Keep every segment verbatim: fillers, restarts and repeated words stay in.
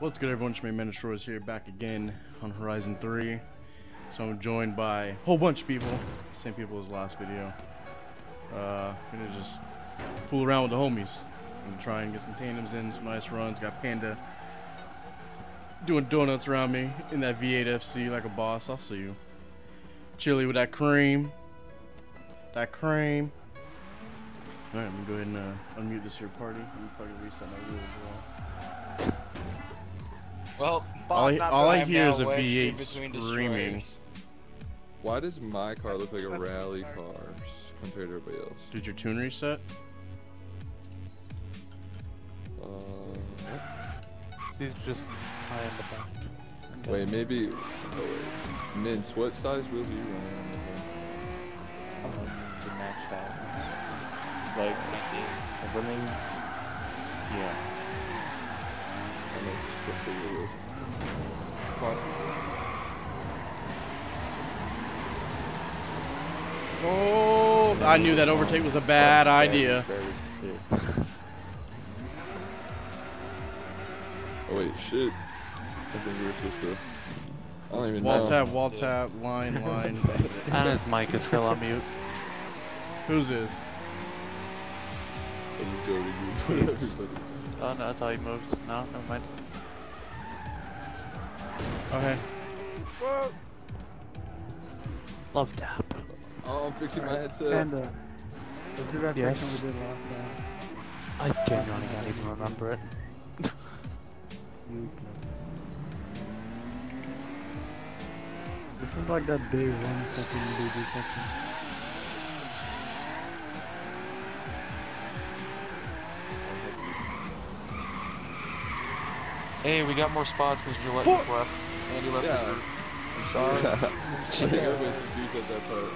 What's good, everyone? It's me, Menace Royce, here, back again on Horizon three. So I'm joined by a whole bunch of people, same people as last video. Uh, gonna just fool around with the homies and try and get some tandems in, some nice runs. Got Panda doing donuts around me in that V eight F C like a boss. I'll see you. Chili with that cream, that cream. All right, I'm gonna go ahead and uh, unmute this here party. I'm gonna probably reset my rules as well. Well, Bob, all I, not all I hear is a V eight screaming. Why does my car look like a That's rally car compared to everybody else? Did your tune reset? Uh, He's just high in the back. Wait, maybe. Oh, wait. Mince, what size wheels are you running on the car? Um, the match that. Like, I'm running. Yeah. Oh, I knew that overtake was a bad idea. Oh wait, shit. I think we were supposed to. I don't even wall know. Tap, wall tap, line, line. Anna's mic is still on mute. Whose is? Oh no, that's how he moves. No, never mind. Okay. Whoa. Love tap. Oh, I'm fixing right. my headset. And, uh, the yes. We did last I genuinely can't even remember it. This is like that day one fucking baby section. Hey, we got more spots because Gillette was left. Andy left yeah. the group. I'm sorry. I think everybody's confused at that part.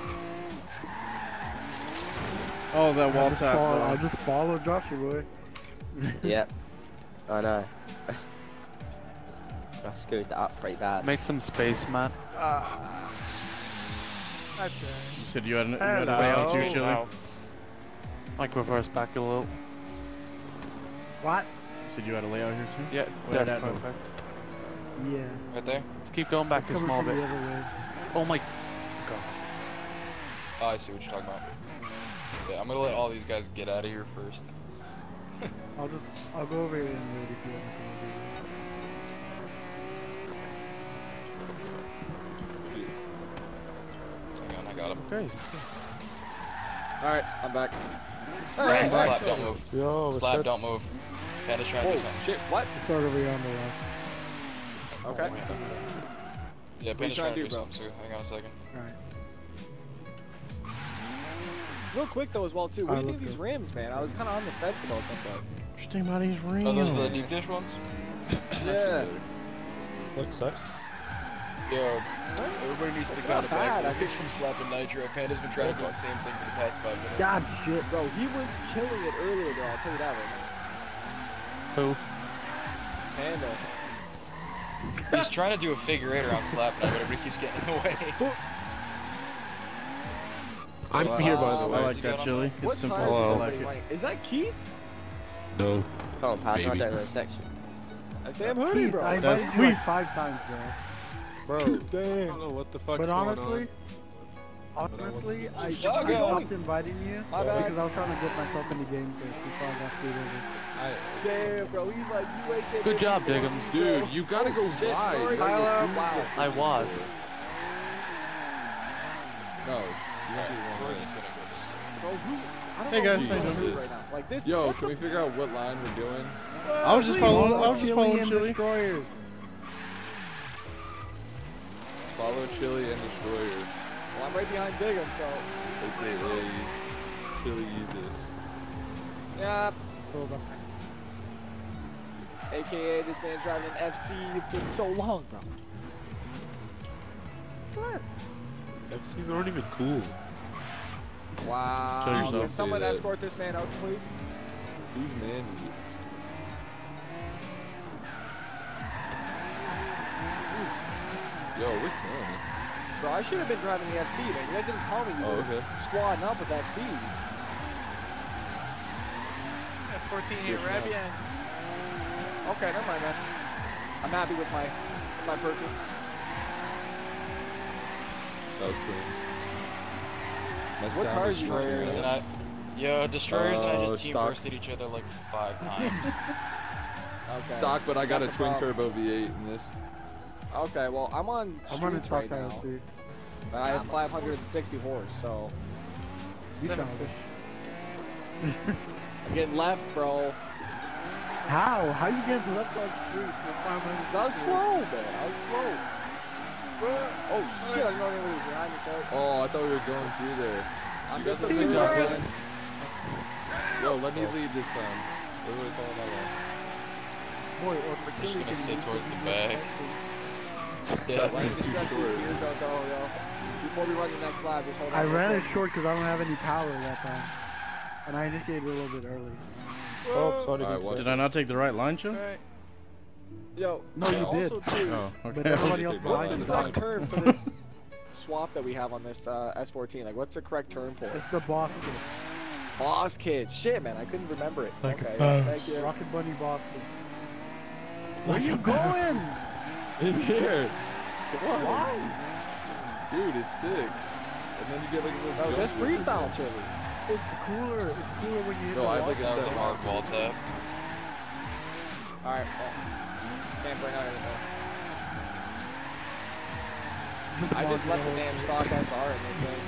Oh, that wall tap. I just followed Joshua. Yep. I know. I screwed that up pretty bad. Make some space, man. Uh, okay. You said you had another way out to each other. Like reverse back a little. What? Did you had a layout here too? Yeah, that's that perfect. Move? Yeah. Right there? Let's keep going back it's a small bit. Oh my god. Oh, I see what you're talking about. Yeah, I'm gonna let all these guys get out of here first. I'll just, I'll go over here and wait if you want to do it. Hang on, I got him. Okay. Alright, I'm back. Alright, slap, don't move. Yo, slap, don't move. Gotta try to do something. Shit, what? Start over here on the left. Okay. Oh, yeah, yeah Panda's trying to do, do something too. Hang on a second. Alright. Real quick though as well too, what do you think of these rims, man? I was kinda on the fence about them though. What you think about these rims? Oh, those are the deep dish ones? Yeah. Looks sucks. Yo, everybody needs to go to back. I think from slapping Nitro, Panda's been trying to do the same thing for the past five minutes. God shit, bro. He was killing it earlier though, I'll tell you that right now. Who? Panda. He's trying to do a figure eight around slap now, but everybody keeps getting in the way. I'm wow. here, by the way. I like that, Chili. It's what simple. Oh, I like it. Like, is that Keith? No. Oh, Panda, not that right section. That's damn hoodie, bro. I That's Keith. Like five times, bro. Bro, damn. I don't know what the fuck's but going honestly, on. Honestly, I, I stopped inviting you my because bad. I was trying to get myself in the game first before I left it over. Damn, bro, he's like, you ain't good job, Diggums. Dude, you gotta go shit, wide. Sorry, gotta go wow. I was. No. You right, we're right. just gonna go this way. Bro, hey guys, nice to right now. Like this. Yo, can we figure out what line we're doing? Uh, I was just following, follow, I was just following Chili. Destroyers. Follow Chili and Destroyers. Well, I'm right behind Diggum, so. Okay, really, Chili uses. Yep. A K A this man driving an F C. It's been so long, bro. What? F Cs aren't even cool. Wow. Can someone that. escort this man out, please? Who's man? Yo, we're killing it. Bro, I should have been driving the F C, man. You guys didn't tell me you oh, were okay. squadding up with F Cs. S fourteen here, Rabian. Okay, never mind, man. I'm happy with my my purchase. That was cool. What car is Destroyers and I, yo, Destroyers uh, and I just team versed each other like five times. Okay. Stock, but I got a twin turbo V eight in this. Okay, well I'm on. I'm on a top now, dude. But I have five hundred sixty horse, so. I'm getting left, bro. How? How you getting left on the street for five hundred? I was slow, man. I was slow. Oh shit! I didn't know anybody was behind me. Oh, I thought we were going through there. I'm you just a good job, man. Yo, let me oh. lead this time. Everybody follow my way. Boy, or I'm just gonna sit towards the back. Yeah, like, just try to years out, though, yo. Before we run the next lap, just hold on. I ran it short because I don't have any power that time. And I initiated a little bit early. Oh, sorry. Right, well, did I not take the right line, Joe? Right. Yo, no, you I did. Too, oh, okay. But everybody else behind you. What's the correct term for this swap that we have on this uh, S fourteen? Like, what's the correct term for it? It's the boss kid. Boss kid. Shit, man, I couldn't remember it. Like okay, yeah, thank you. Rocket bunny boss kid. Where like are you going? In here. Come on. Why? Dude, it's sick. And then you get like a little. Oh, that's freestyle, Chili. It's cooler. It's cooler when you hit. No, I think it's a hard ball tap. All right. Well, can't bring out anymore. Just I just left the damn stock S R in this thing.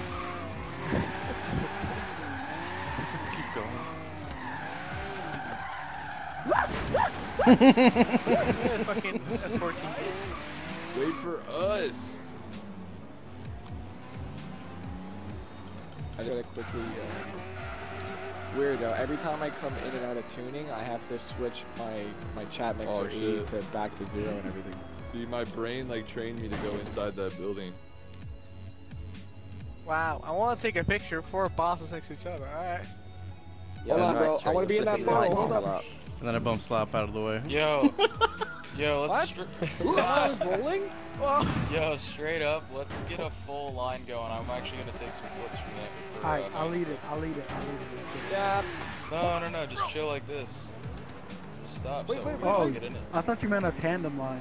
Just keep going. Fucking S fourteen. Wait for us. I gotta quickly, uh, weirdo, every time I come in and out of tuning, I have to switch my, my chat mixer oh, E to back to zero and everything. See, my brain like trained me to go inside that building. Wow, I want to take a picture of four bosses next to each other, alright. Hold on, bro, I want to be in that photo, hold up. And then I bump Slap out of the way. Yo, yo, let's. What? I was rolling? Yo, straight up, let's get a full line going. I'm actually gonna take some clips from that. Alright, uh, I'll lead it. I'll lead it. I'll lead it. Yeah. No, no, no, just chill like this. Just stop. Wait, so wait, wait, oh, get in it. I thought you meant a tandem line.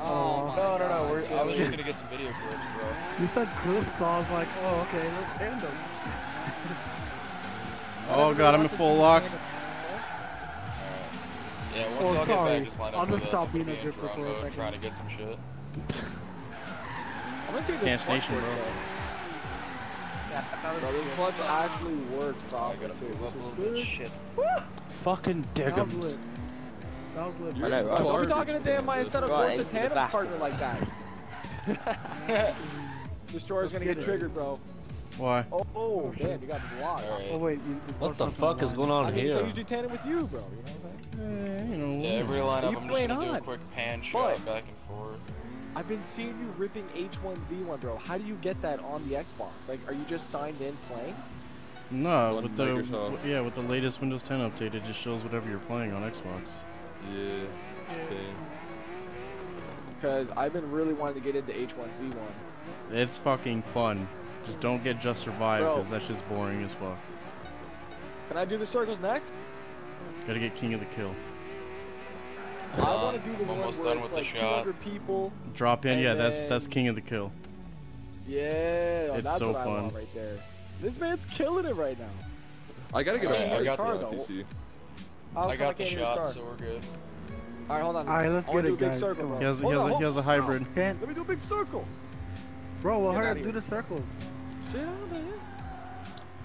Oh, uh, no, no, no. We're, I was just gonna get some video clips, bro. You said clips, so I was like, oh, okay, let's tandem. Oh god, I'm in full lock. Yeah, once oh, I'll sorry. Get back, just line up. I'll just stop being a drifter for a second. Trying to get some shit. I'm gonna see if this clutch works, bro. Yeah, bro, this clutch actually works, probably. I gotta move up a little bit. Shit. Fucking Diggums. That was lit. That was lit. Don't be talking to damn Mayasetto Corsa tandem partner like that. Destroyer's gonna get triggered, bro. Why? Oh, oh damn, you got blocked. Right. Oh wait, you, what the fuck is going on I here? I can show you do tandem with you, bro. You know what I'm saying? Yeah, you know. Yeah, every lineup, I'm just gonna on? do a quick pan shot back and forth. I've been seeing you ripping H one Z one, bro. How do you get that on the Xbox? Like, are you just signed in playing? No, with the yeah, with the latest Windows ten update, it just shows whatever you're playing on Xbox. Yeah, same. Because I've been really wanting to get into H one Z one. It's fucking fun. Just don't get Just Survive, because that shit's boring as fuck. Can I do the circles next? Gotta get King of the Kill. Uh, I want to do the one where it's like two hundred people. Drop in, yeah, that's that's King of the Kill. Yeah, it's so fun right there. This man's killing it right now. I gotta get a car though. I got the shot, so we're good. All right, hold on. All right, let's get it, guys. He has he has a hybrid. Let me do a big circle. Bro, well, hurry up, do the circle. Shit out of here.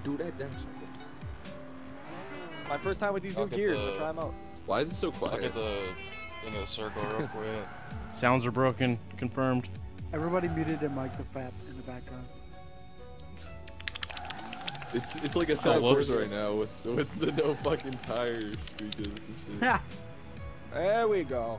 Do that damn circle. My first time with these new gears, the... try them out. Why is it so quiet? Look at the, in the circle real quick. Sounds are broken, confirmed. Everybody muted their mic to fat in the background. It's it's like a set of words right now with, with the no fucking tires. Yeah. There we go.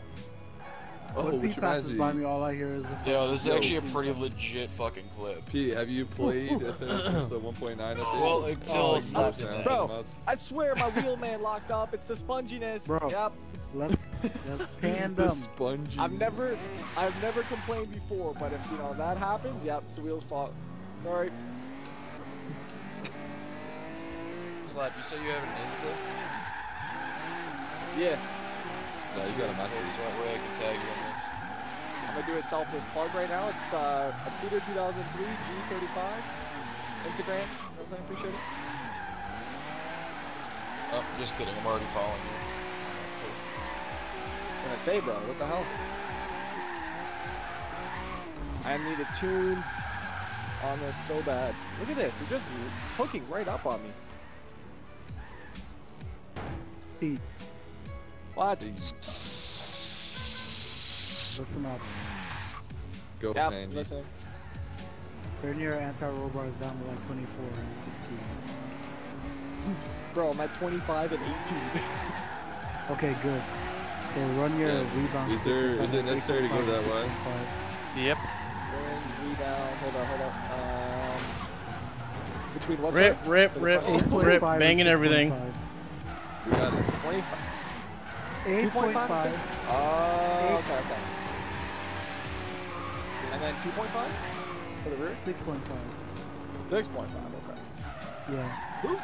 Oh, which reminds me. me all I hear is Yo, this is Yo, actually a pretty legit fucking clip. Pete, have you played the one point nine update? Well, until Slap today. Bro, I swear my wheel man locked up. It's the sponginess. Bro, yep. Let's, let's tandem. The I've never, I've never complained before, but if you know that happens, yep, it's the wheel's fault. Sorry. Slap, you say you have an Insta? Yeah. though. He's got a master. That's right where I can tag you on this. I'm going to do a selfless plug right now. It's uh, a Peter two thousand three G thirty-five. Instagram. I appreciate it. Oh, just kidding. I'm already following you. Cool. I'm going to say, bro, what the hell? I need a tune on this so bad. Look at this. It's just hooking right up on me. Pete. What? Listen up. Go, yep, Andy. Listen. Turn your anti-roll bars down to like twenty-four and sixteen. Bro, I'm at twenty-five and eighteen. Okay, good. So run your yeah. rebound. Is there, is it necessary to go that way? Yep. Run, rebound. Hold on, hold on. Um, between what's rip, rip, rip, rip, banging everything. We got it. twenty-five. eight point five. Oh, okay, okay. And then two point five? For the rear? six point five. six point five, okay. Yeah. Ooh.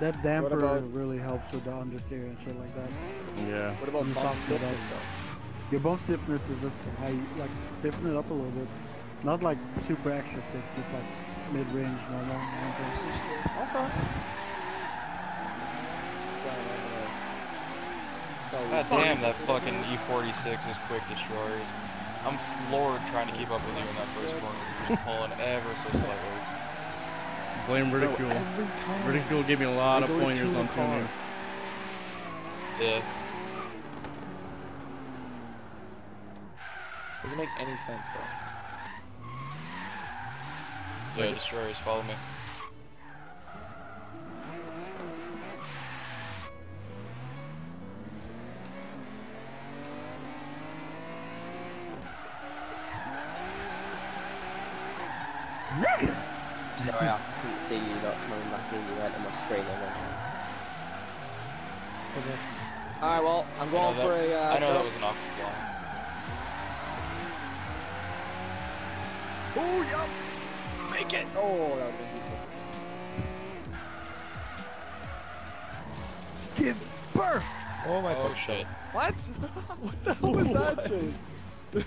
That damper about, really helps with the understeer and shit like that. Yeah. What about bump stiffness though? Your bone stiffness is just how you, like, stiffen it up a little bit. Not like super extra stiff, just like mid-range, normal. Okay. So God damn, that fucking E forty-six is quick destroyers. I'm floored trying to keep up with you in that first corner. You're just pulling ever so slightly. Blame Ridicule. Bro, Ridicule gave me a lot of pointers on tuning. Yeah. Doesn't make any sense, bro. Yeah, Wait. Destroyers, follow me. Sorry, I couldn't see you not coming back in, you went on my screen again. Okay. Alright, well, I'm going for that, a... Uh, I know that was an awkward line. Oh, yup! Make it! Oh, that was a huge one. Give birth! Oh my god. Oh shit. What? What the hell was what? that shit? That is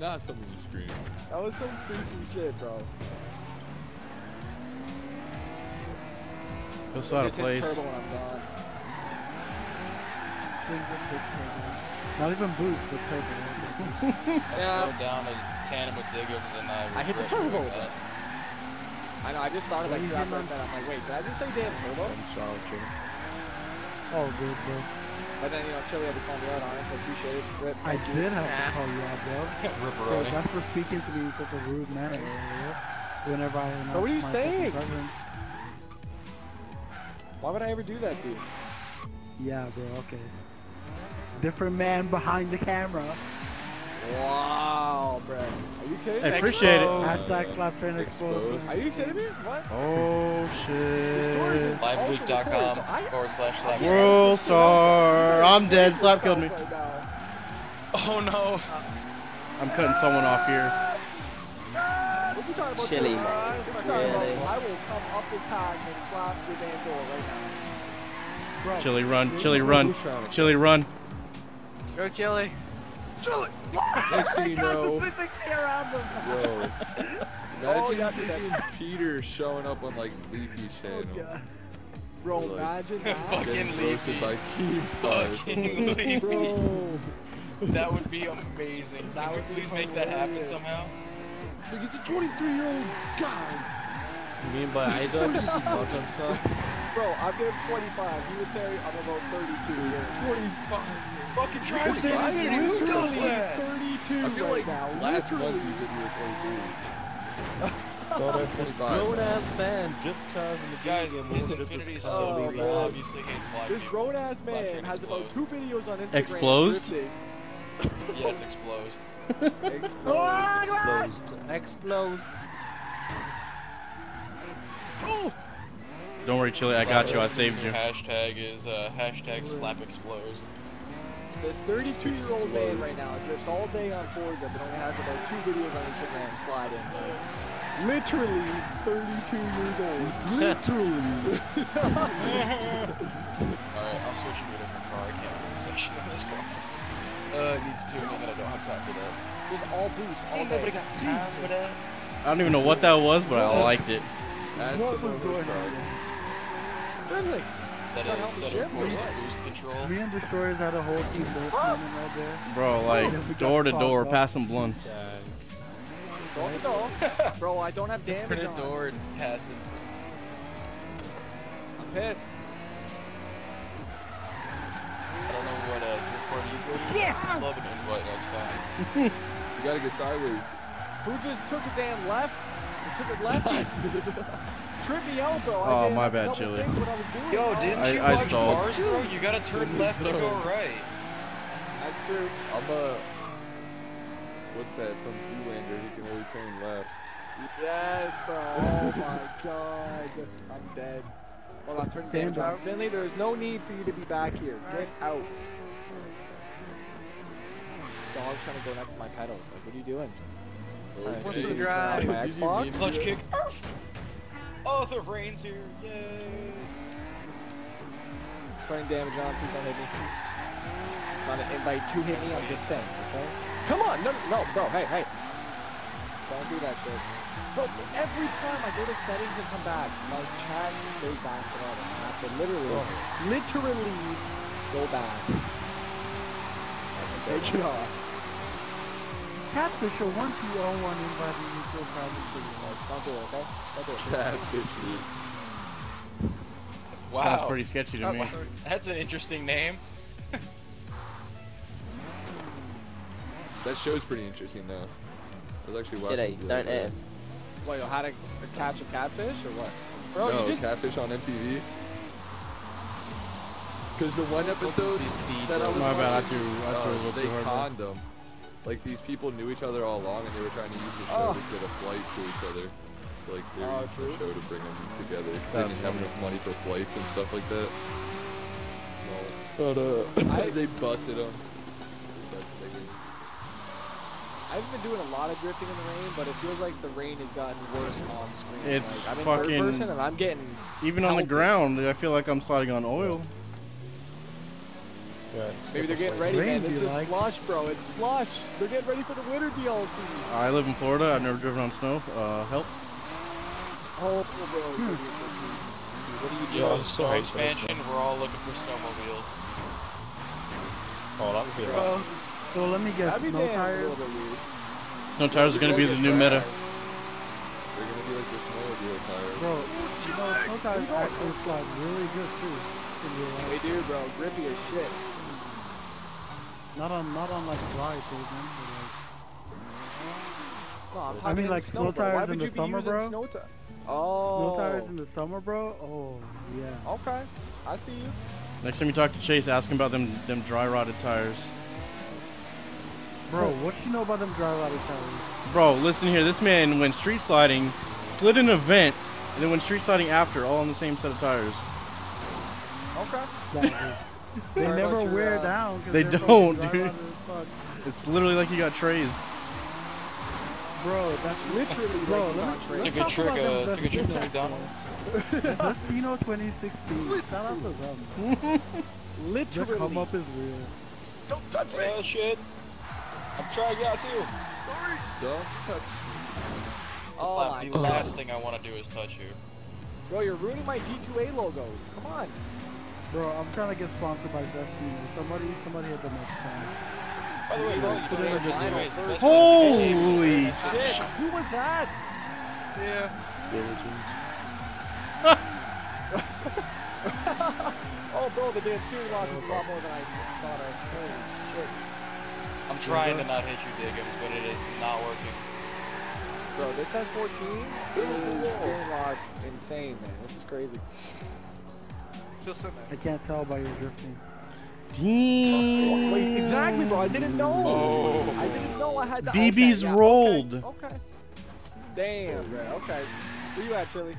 not something you scream. That was some creepy shit, bro. Feels so out of place. Turbo when I'm gone. Not even boost, but turbo. I yeah. slowed down to tandem with Diggums and I. I hit the turbo. With that. I know. I just thought of like that for a second. I'm like, wait, did I just say damn turbo? I'm sorry, Chili. Oh, good, bro. But then you know, Chili had to call me out on it, so I appreciate it. Rip, I you. did have to call you out, bro. You can't rip around. That's for speaking to me in such a rude manner. Bro. Whenever I. But what are you saying? Why would I ever do that to you? Yeah, bro, okay. Different man behind the camera. Wow, bro. Are you kidding me? I appreciate Expo. it. Hashtag slap train exposed. Are you kidding me? What? Oh, shit. LiveBoot dot com forward slash slap train. World star. I'm dead. Slap killed me. Oh, no. I'm cutting someone off here. Chili, man. I will come up with time and slap your damn door right now. Chili, run. Chili, run. Chili, run. Go, Chili. Chili! Next thing you know... Whoa. Imagine Peter showing up on, like, Leafy's channel. Bro, imagine that. Fucking Leafy. Fucking Leafy. That would be amazing. Please make that happen somehow. Like it's a twenty-three year old guy. You mean by iDucks? Bro, I'm gonna twenty-five. You would say I'm about thirty-two. twenty-five. Fucking try to get it. Who does that? thirty-two. I feel right like now. last month you said you were twenty-two. Grown ass man just cause the guys. His affinity is so real. Obviously hates black people. This grown ass man has about two videos on Instagram. Explodes. Yes, explodes. Explosed, oh, explosed, explosed. Oh. Don't worry, Chili, I got you. I saved you. Hashtag is uh, hashtag slap explosed. This thirty-two year old man right now drifts all day on Forza, but only has about two videos on Instagram. Slide in. Literally thirty-two years old. Literally. Alright, I'll switch to a different car. I can't do a session on this car. Uh, it needs two, and I don't have time for that. It was all boost, all Ain't day. Nobody got time for that. I don't even know what that was, but I liked it. That's what was going on? Really? That, that is set up force boost control. Me and Destroyers had a whole team both right there. Bro, like, oh, door to door, off. Pass some blunts. Yeah. Door to door. Bro, I don't have damage Print on. Door door and pass it. I'm pissed. I don't know what, uh, part you go to. I'm loving it right next time. You gotta get sideways. Who just took a damn left? He took it left? Trivial, bro. Oh, I my bad, Chili. Yo, didn't I, you I watch stalled. Cars, bro? You gotta turn Dude, left to go right. That's true. I'm a... What's that? Some Zoolander. He can only turn left. Yes, bro. Oh, my God. I'm dead. Hold on. Turn the damage off. Finley, there's no need for you to be back here. Get out. Dog's trying to go next to my pedals. Like, what are you doing? Oh, right, what's the drive? Xbox? Clutch kick. Oh, the rain's here. Yay. Trying damage on. Please don't hit me. I'm not invite to hit me. I'm just saying, okay? Come on. No, no, bro. Hey, hey. Don't do that shit. Bro, every time I go to settings and come back, my chat goes back to all that. I have to literally, oh. literally go back. Take it off. Catfish will want you all one invite and you feel private to your life. Don't do it, okay? Don't do it. Catfish. Wow. Sounds pretty sketchy to me. That's an interesting name. That show's pretty interesting, though. I was actually watching it. Don't air. What, how to catch a catfish or what? Bro, no, you just... Catfish on M T V. Because the one episode that I was My bad, I threw a little too hard. They conned them. Like, these people knew each other all along, and they were trying to use the show oh. to get a flight to each other. Like, they were oh, using the show to bring them together. They didn't have enough money for flights and stuff like that. No. But, uh, I, they busted them. I've been doing a lot of drifting in the rain, but it feels like the rain has gotten worse on screen. It's like, I'm fucking... in third person, and I'm getting... Even pelted. On the ground, I feel like I'm sliding on oil. Yeah, maybe they're getting ready, man. This is like. Slush, bro. It's slush. They're getting ready for the winter deals. I live in Florida. I've never driven on snow. Uh, help. Oh, bro. Hmm. What are you doing? Yo, so expansion. We're all looking for snowmobiles. Oh, that would be hot. So let me guess. Snow tires. Snow tires are gonna be the new meta. They're gonna be like the snowmobile tires. Bro, you know, snow tires actually slide really good too. They do, bro. Grippy as shit. Not on, not on like dry things, man. Like... No, I mean like snow, snow tires in the summer, bro. Snow, oh. snow tires in the summer, bro. Oh, yeah. Okay, I see you. Next time you talk to Chase, ask him about them them dry rotted tires. Bro, what you know about them dry rotted tires? Bro, listen here. This man went street sliding, slid an event, and then went street sliding after, all on the same set of tires. Okay. Exactly. They Sorry never wear your, uh, down. They don't, dude. It's literally like you got trays. Bro, that's literally bro, like bro, you got trays. Took, uh, took a trip to McDonald's. Destino twenty sixteen. Shout out to them. Literally. The come up is weird. Don't touch me. Oh, shit. I'm trying to get out, too. Sorry. Don't touch me. Oh, the last thing I want to do is touch you. Bro, you're ruining my G two A logo. Come on. Bro, I'm trying to get sponsored by Destiny. Somebody, somebody at the next time. By the way, bro, you put in a good Holy shit! Who was that? Yeah. Oh, bro, the damn steering lock was a lot more than I thought. I Holy shit! I'm trying to not hit you, Diggums, but it is not working. Bro, this S fourteen is steering lock insane, man. This is crazy. I can't tell by your drifting. Damn. Wait, exactly, bro. I didn't know. Oh. I didn't know I had the B B's okay, yeah. rolled. Okay. okay. Damn, bro. Okay. Where you at, Chili?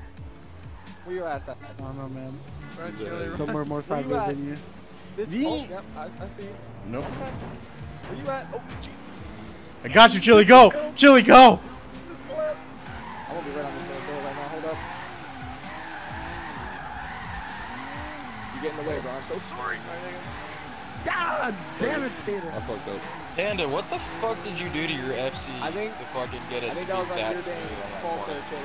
Where you at? I don't know, man. Right, Chili, somewhere more sideways than you. This oh, yep, I, I see you. Nope. Okay. Where you at? Oh, Jesus. I got you, Chili. Go. Chili, go. I'm gonna be right on this little door right now. Hold up. You get in the way, bro. I'm so sorry. God damn it, Peter. I fucked up. Panda, what the fuck did you do to your F C I think, to fucking get it I think to that was that smooth on that corner?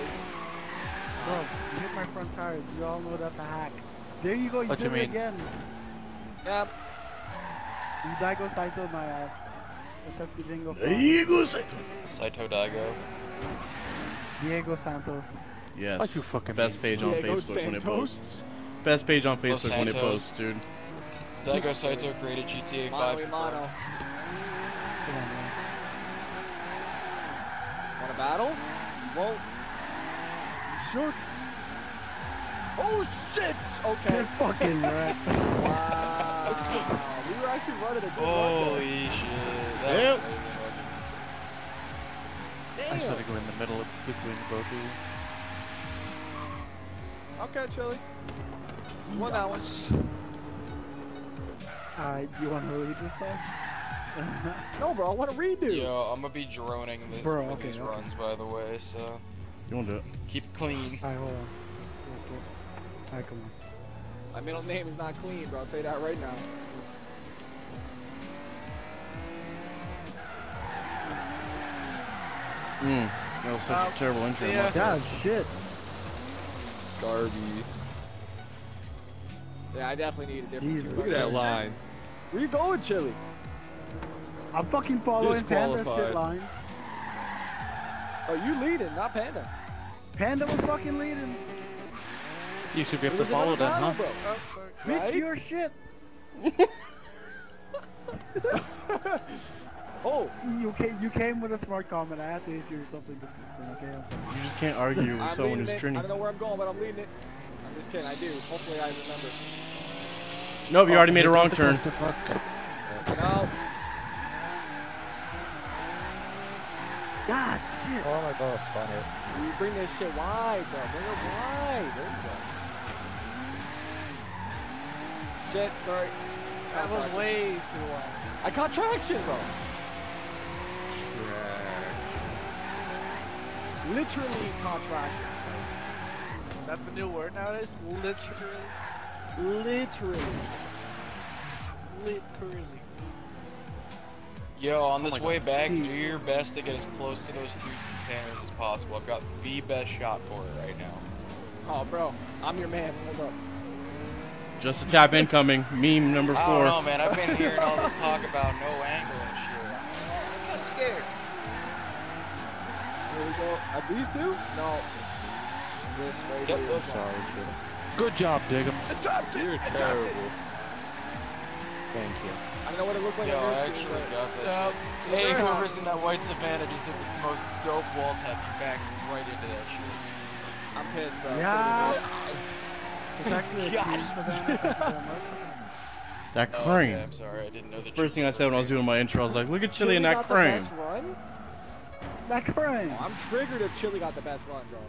Bro, you hit my front tires. You all know that's a hack. There you go. You what did you it mean? Again. Yep. You Daigo Saito my ass. Except you didn't go far. Diego Saito. Saito Daigo. Diego Santos. Yes. What you fucking best page on Diego Facebook Santos? When it posts. Best page on Facebook Los when Santos. It posts, dude. Daigo Saito created G T A five. Mono mono. Come on, man. Want a battle? You won't. Shoot. Oh shit! Okay. You're fucking right. Wow. We were actually running a good holy shit. That yep. Was amazing. Damn. I just had to go in the middle of, between both of you. Okay, Chili. One that one. Uh, you want to read this time? No, bro, I want to redo. Yo, I'm going to be droning this bro, for okay, these okay. runs, by the way, so. You want to do it? Keep it clean. Alright, hold on. Alright, come on. My middle name is not clean, bro. I'll tell you that right now. Mm, that was such uh, a terrible intro. Yeah. God, shit. Garby. Yeah, I definitely need a different Jesus. Look at that line. Where you going, Chili? I'm fucking following Panda's shit line. Oh, you leading, not Panda. Panda was fucking leading. You should be able to follow that, huh? Oh, sorry. Right? It's your shit. Oh, you came, you came with a smart comment. I have to hit you or something this instant, okay? I'm sorry. You just can't argue with someone who's trending. I don't know where I'm going, but I'm leading it. I'm just kidding. I do. Hopefully, I remember. Nope, you oh, already made a wrong turn. The fuck? No. God, shit. Oh my God, spun it. You bring this shit wide, bro. Bring it wide. There you go. Shit, sorry. That was traction. Way too wide. I caught traction, bro. Literally contraction. Is that the new word nowadays? Literally. Literally. Literally. Yo, on this oh way God. Back, do your best to get as close to those two containers as possible. I've got the best shot for it right now. Oh, bro. I'm your man. Hold up. Just a tap incoming. Meme number four. I don't know, man. I've been hearing all this talk about no angle and shit. I'm not scared. There we go. Are these two? No. This right yep, here. Sorry, good job, Diggums. Adopted. You're adopted. Terrible. Thank you. I don't know what it looked like. Yo, I actually right. got that. Yep. Hey, whoever's in that white Savannah just did the most dope wall tap. You backed right into that shit. I'm pissed, bro. Yeah. It's actually that oh, crane. Okay, I'm sorry. I didn't know. That's the first thing I said when I was doing my intro, I was like, "Look at Chili and that crane." That crane. Oh, I'm triggered if Chili got the best run, bro.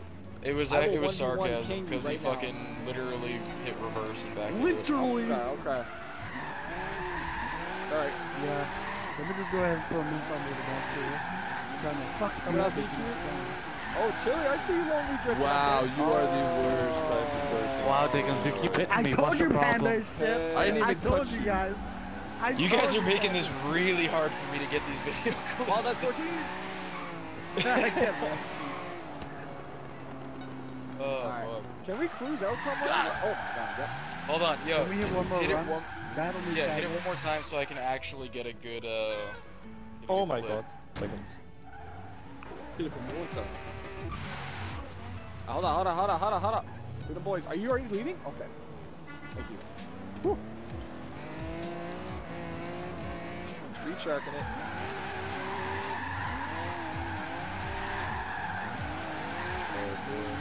It was uh, it was sarcasm because right he fucking now. Literally hit reverse and back. Literally. Okay. Okay. All right. Yeah. Let me just go ahead and throw a move on me the back here. I'm trying to fuck coming up. Oh, Chili, I see you lonely drifting. Wow, you oh. are the worst type of person. Wow, Diggums, you keep hitting I me. What's your problem? Shit. I didn't even I told you, you guys. I you guys are you making guys. This really hard for me to get these video clips. Wow, that's fourteen. I can't, man. Oh, right. Fuck. Can we cruise out somewhere? Ah! Oh, my God, yep. Hold on, yo. Can we hit one more hit run? It one... Yeah, hit it one more time so I can actually get a good, uh... Oh, good my clip. God. Seconds. Hit it one more time. Hold on, hold on, hold on, hold on, hold on. To the boys. Are you already leaving? Okay. Thank you. Whew. I'm tree sharking it.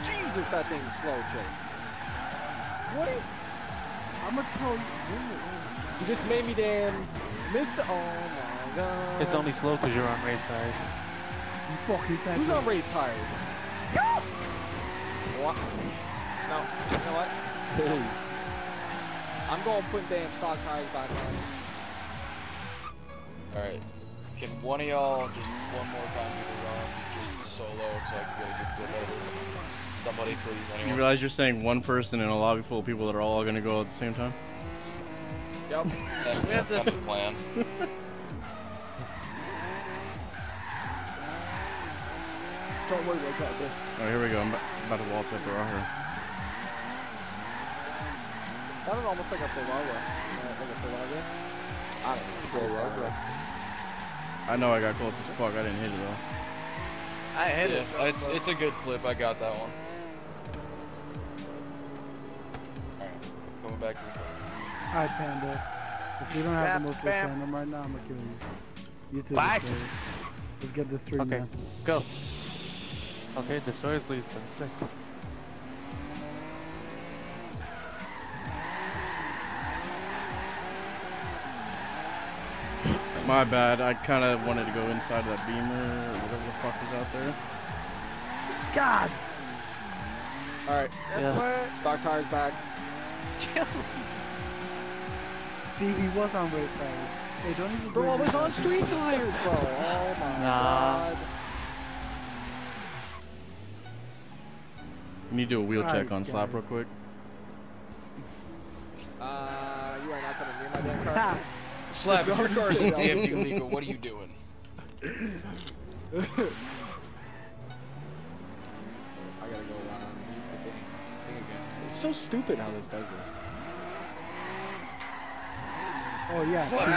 Jesus, that thing is slow, Jay. What? I'm gonna throw you. You just made me damn Mister Oh my God. It's only slow because you're on race tires. You fucking fat. Who's on race tires? What? No. You know what? Hey. I'm gonna put damn stock tires back on. All right. Can one of y'all just one more time do the wrong, just solo, so I can get a good flip out of this? Somebody, please, anyone. You realize you're saying one person in a lobby full of people that are all going to go at the same time? Yep. That's, that's kind of the plan. Don't worry about that, dude. Oh, here we go. I'm about to waltz up the rocker. It sounded almost like a Ferrari. Like a Ferrari. I don't know. Ferrari. I know I got close as fuck. I didn't hit it though. I hit yeah, it. It's, it's a good clip. I got that one. All right, coming back to the corner. All right, Panda. If you don't have the most tandem right now, I'm gonna kill you. You two. Let's get this three, okay, man. Go. Okay, Destroyers leads and sick. My bad, I kind of wanted to go inside that beamer or whatever the fuck was out there. God! Alright, yeah. Stock tires back. Tilly! See, he was on weight tires. Hey, don't even bro, I was on street tires, bro! Oh my nah. god. You need to do a wheel check on Slap real quick. Uh, you are not gonna be in my damn car. Slap, your car is empty, legal. What are you doing? I gotta go around. It's so stupid how this does this. Oh yeah. Slap!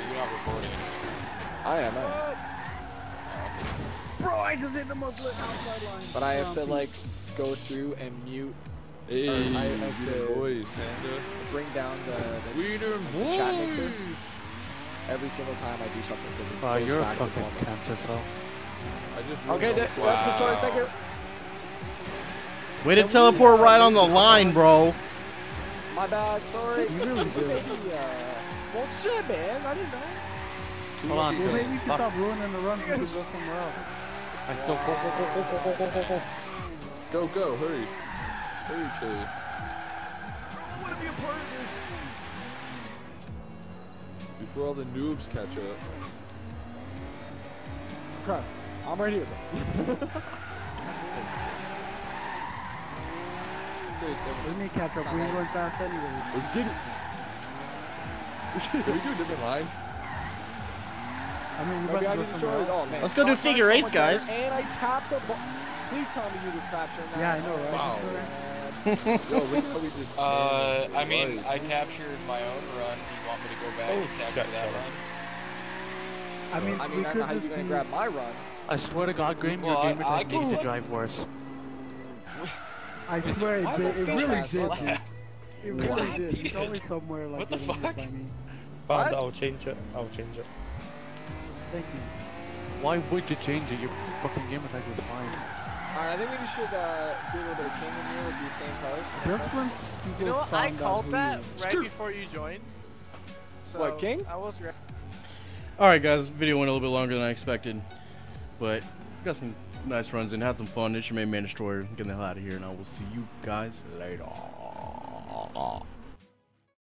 You're not recording. I am. I am. Bro, I just hit the muzzle outside line. But I have to like. Go through and mute. Hey, uh, I have to boys, Panda. Bring down the, the, the chat mixer every single time I do something. Wow, you're a fucking cancer cell. I just okay, let's destroy a second. Way to teleport right on the line, bro. My bad, sorry. You really did. Well, shit, man. I didn't know. Hold on, you made me stop ruining the run and go somewhere else. I go, go, go, go, go, go, go, go. Go, go, hurry. Hurry, Chili. I want to be a part of this. Before all the noobs catch up. Crap. I'm right here, bro. Let me catch up. We ain't going fast anyway. Let's get it. Can we do a different line? I mean, we're about to go somewhere else. Oh, let's go do figure eights, guys. And I tapped the ball. Please tell me you do capture that. Yeah, I know, right? Wow. Yo, look how we just uh, I mean, right. I captured my own run. Do you want me to go back oh, and capture that up. run? I mean, I mean, I don't know how you're going to grab my run. I swear to God, Graham, well, your gamer I, I didn't need to drive worse. I swear it did. It really did, dude. It really did. It's always somewhere like what the fuck? But I'll change it. I'll change it. Thank you. Why would you change it? Your fucking gamer tag was fine. Alright, I think we should uh, do a little bit of king in here with these same colors. This one, you know what? I called that right before you joined. So what, king? I was ready. Alright, guys, video went a little bit longer than I expected. But got some nice runs in, had some fun. It's your main man destroyer. Getting the hell out of here, and I will see you guys later.